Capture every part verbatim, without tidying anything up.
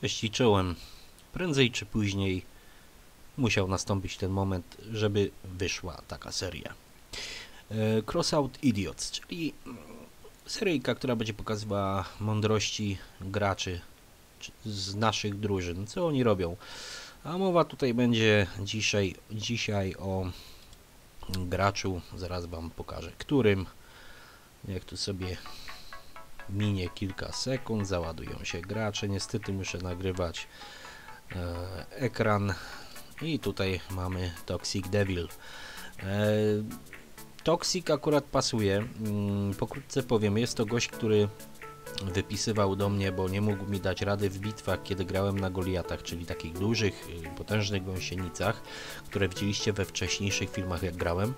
Cześć i czołem. Prędzej czy później musiał nastąpić ten moment, żeby wyszła taka seria. Crossout Idiots, czyli seryjka, która będzie pokazywała mądrości graczy z naszych drużyn, co oni robią. A mowa tutaj będzie dzisiaj, dzisiaj o graczu, zaraz wam pokażę którym. Jak tu sobie minie kilka sekund, załadują się gracze. Niestety muszę nagrywać e, ekran. I tutaj mamy Tox one c Dev one l. E, Tox one c akurat pasuje. Pokrótce powiem, jest to gość, który wypisywał do mnie, bo nie mógł mi dać rady w bitwach, kiedy grałem na Goliatach, czyli takich dużych, potężnych gąsienicach, które widzieliście we wcześniejszych filmach, jak grałem.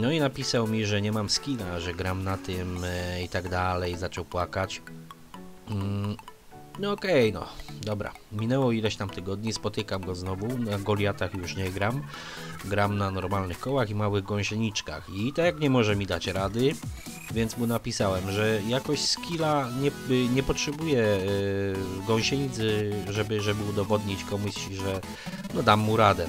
No i napisał mi, że nie mam skina, że gram na tym i tak dalej, zaczął płakać. No okej, okay, no dobra, minęło ileś tam tygodni, spotykam go znowu, na Goliatach już nie gram, gram na normalnych kołach i małych gąsieniczkach i tak nie może mi dać rady, więc mu napisałem, że jakoś skilla nie, nie potrzebuje yy, gąsienicy, żeby, żeby udowodnić komuś, że no dam mu radę.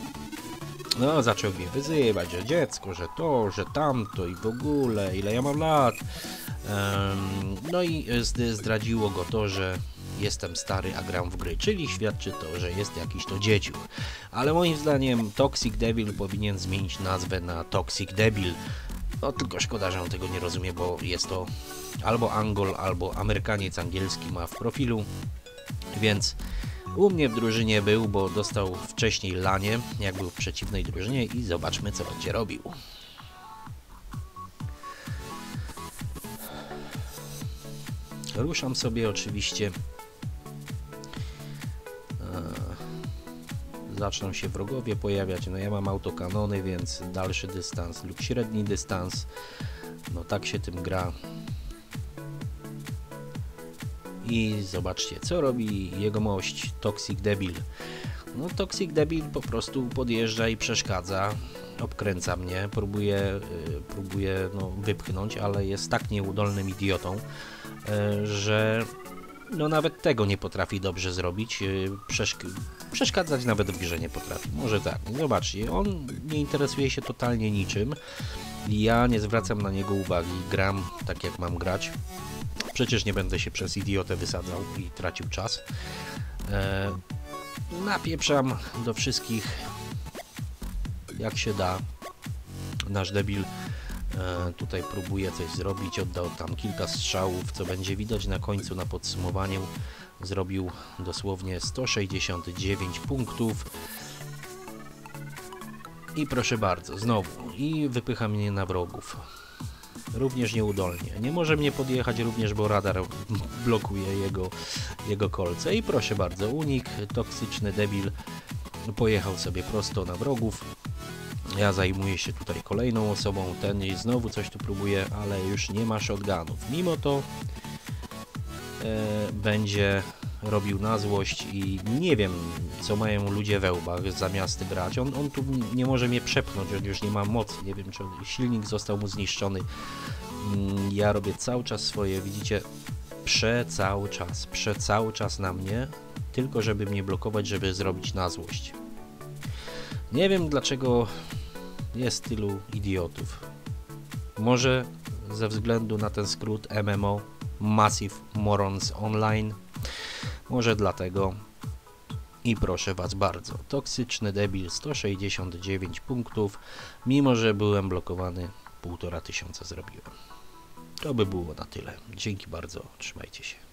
No zaczął mnie wyzywać, że dziecko, że to, że tamto i w ogóle, ile ja mam lat. Ym, no i zdradziło go to, że jestem stary, a gram w gry, czyli świadczy to, że jest jakiś to dzieciuch. Ale moim zdaniem Tox one c Dev one l powinien zmienić nazwę na Toxic Debil. No tylko szkoda, że on tego nie rozumie, bo jest to albo Angol, albo Amerykaniec, angielski ma w profilu. Więc u mnie w drużynie był, bo dostał wcześniej lanie, jak był w przeciwnej drużynie i zobaczmy, co będzie robił. Ruszam sobie oczywiście. Zaczną się wrogowie pojawiać, no ja mam autokanony, więc dalszy dystans lub średni dystans, no tak się tym gra. I zobaczcie, co robi jegomość Tox one c Debil. No Tox one c Debil po prostu podjeżdża i przeszkadza, obkręca mnie, próbuje, próbuje no, wypchnąć, ale jest tak nieudolnym idiotą, że no nawet tego nie potrafi dobrze zrobić, Przeszk przeszkadzać nawet w grze nie potrafi, może tak. Zobaczcie, on nie interesuje się totalnie niczym, ja nie zwracam na niego uwagi, gram tak jak mam grać, przecież nie będę się przez idiotę wysadzał i tracił czas. Eee, napieprzam do wszystkich jak się da. Nasz debil tutaj próbuje coś zrobić, oddał tam kilka strzałów, co będzie widać na końcu, na podsumowaniu. Zrobił dosłownie sto sześćdziesiąt dziewięć punktów. I proszę bardzo, znowu. I wypycha mnie na wrogów. Również nieudolnie. Nie może mnie podjechać również, bo radar blokuje jego, jego kolce. I proszę bardzo, unik. Toksyczny debil pojechał sobie prosto na wrogów. Ja zajmuję się tutaj kolejną osobą, ten i znowu coś tu próbuje, ale już nie ma shotgunów. Mimo to e, będzie robił na złość i nie wiem, co mają ludzie we łbach zamiast grać. On, on tu nie może mnie przepchnąć, on już nie ma mocy, nie wiem, czy silnik został mu zniszczony. Ja robię cały czas swoje, widzicie, prze cały czas, prze cały czas na mnie, tylko żeby mnie blokować, żeby zrobić na złość. Nie wiem, dlaczego jest tylu idiotów. Może ze względu na ten skrót M M O, Massive Morons Online. Może dlatego. I proszę was bardzo, toksyczny debil, sto sześćdziesiąt dziewięć punktów. Mimo że byłem blokowany, półtora tysiąca zrobiłem. To by było na tyle. Dzięki bardzo, trzymajcie się.